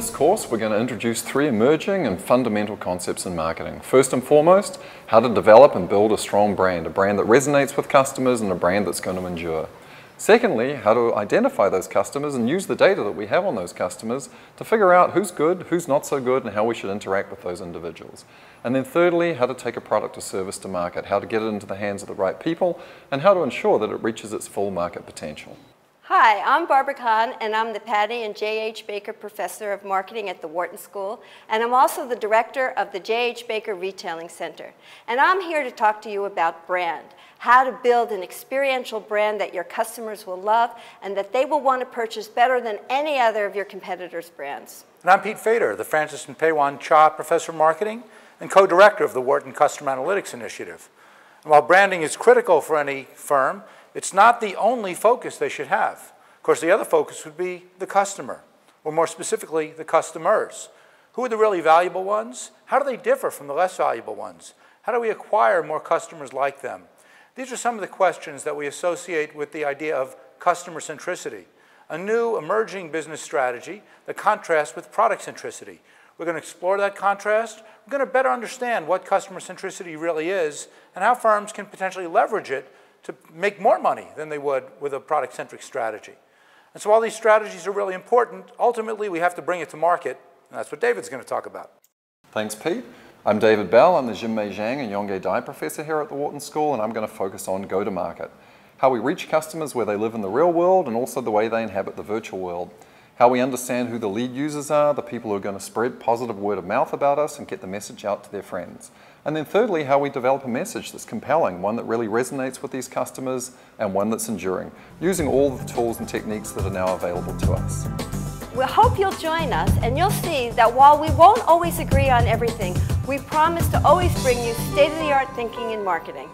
this course, we're going to introduce three emerging and fundamental concepts in marketing. First and foremost, how to develop and build a strong brand, a brand that resonates with customers and a brand that's going to endure. Secondly, how to identify those customers and use the data that we have on those customers to figure out who's good, who's not so good, and how we should interact with those individuals. And then thirdly, how to take a product or service to market, how to get it into the hands of the right people, and how to ensure that it reaches its full market potential. Hi, I'm Barbara Kahn, and I'm the Patty and JH Baker Professor of Marketing at the Wharton School, and I'm also the Director of the JH Baker Retailing Center. And I'm here to talk to you about brand, how to build an experiential brand that your customers will love and that they will want to purchase better than any other of your competitors' brands. And I'm Pete Fader, the Francis and Peiwan Cha Professor of Marketing and co-director of the Wharton Customer Analytics Initiative. And while branding is critical for any firm, it's not the only focus they should have. Of course, the other focus would be the customer, or more specifically, the customers. Who are the really valuable ones? How do they differ from the less valuable ones? How do we acquire more customers like them? These are some of the questions that we associate with the idea of customer centricity, a new emerging business strategy that contrasts with product centricity. We're going to explore that contrast. We're going to better understand what customer centricity really is and how firms can potentially leverage it to make more money than they would with a product-centric strategy. And so all these strategies are really important. Ultimately, we have to bring it to market, and that's what David's going to talk about. Thanks, Pete. I'm David Bell. I'm the Jim Meijiang and Yonge Dai professor here at the Wharton School, and I'm going to focus on go-to-market, how we reach customers where they live in the real world and also the way they inhabit the virtual world, how we understand who the lead users are, the people who are going to spread positive word of mouth about us and get the message out to their friends. And then thirdly, how we develop a message that's compelling, one that really resonates with these customers and one that's enduring, using all the tools and techniques that are now available to us. We hope you'll join us, and you'll see that while we won't always agree on everything, we promise to always bring you state-of-the-art thinking in marketing.